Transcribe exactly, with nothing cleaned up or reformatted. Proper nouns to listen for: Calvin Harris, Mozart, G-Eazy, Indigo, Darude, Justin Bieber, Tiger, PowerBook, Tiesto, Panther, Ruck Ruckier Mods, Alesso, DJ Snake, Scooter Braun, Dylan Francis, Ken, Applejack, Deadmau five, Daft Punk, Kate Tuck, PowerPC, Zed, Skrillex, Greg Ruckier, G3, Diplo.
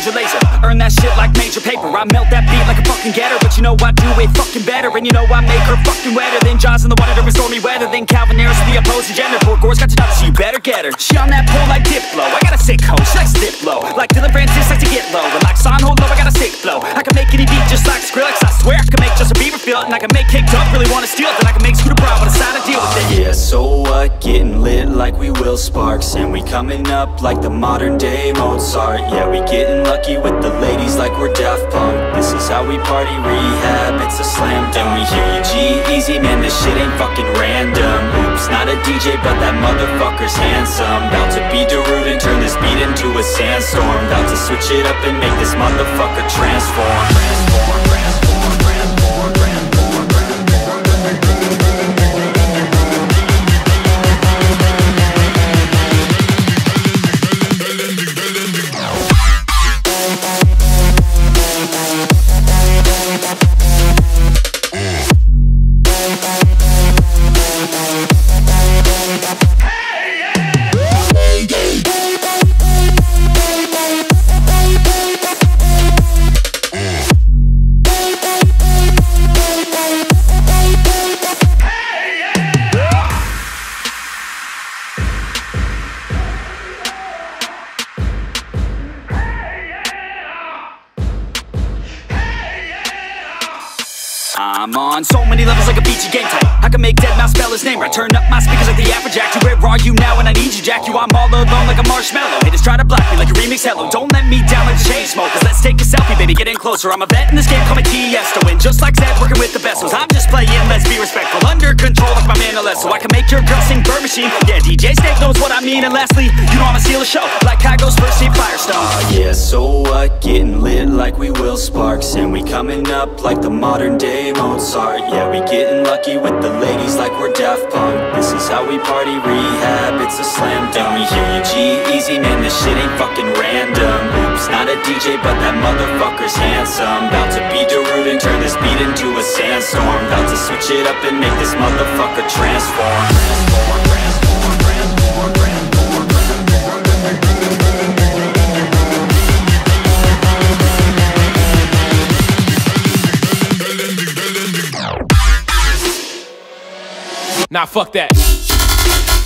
major laser. Earn that shit like major paper. I melt that beat like a fucking getter. But you know I do it fucking better. And you know I make her fucking wetter than Jaws in the water during stormy weather. Then Calvin Harris to the opposing gender. Poor Gore's got your nuts, so you better get her. She on that pole like Diplo. I got a sick hoe, she likes Diplo. Like Dylan Francis likes to get low. And like Son Hold Low, I got a sick flow. I can make any beat just like Skrillex. I swear I can make Justin Bieber feel it. And I can make Kate Tuck really wanna steal it. Then I can make Scooter Braun wanna sign a deal with it. Yeah, so what? Getting lit like we will sparks. And we coming up like the modern day Mozart. Yeah, we getting lucky with the ladies like we're Daft Punk. This is how we party, rehab, it's a slam dunk. We hear you G-Eazy, man, this shit ain't fucking random. Oops, not a D J, but that motherfucker's handsome. About to be Darude and turn this beat into a sandstorm. About to switch it up and make this motherfucker transform. Transform, transform. I'm on so many levels like a B G game type. I can make Deadmau five spell his name right. Turn up my speakers like the Applejack. You, where are you now when I need you, Jack? You, I'm all alone like a marshmallow. Haters try to block me like a remix hello. Don't let me down like a chain smoke. Cause let's take a selfie, baby, get in closer. I'm a vet in this game, call me Tiesto. And just like Zed, working with the vessels. I'm just playing, let's be respectful. Under control like my man Alesso. I can make your girl sing Bird Machine. Yeah, D J Snake knows what I mean. And lastly, you know I'ma steal a show. Like Kygo's first hit Firestone. uh, Yeah, so what? Getting lit like we will sparks. And we coming up like the modern day Mozart. Mozart, yeah, we getting lucky with the ladies like we're Daft Punk. This is how we party, rehab, it's a slam dunk. We hear you G-Eazy, man, this shit ain't fucking random. Oops, not a D J, but that motherfucker's handsome. About to be Darude and turn this beat into a sandstorm. About to switch it up and make this motherfucker transform. Transform, transform, transform, transform. Nah, fuck that.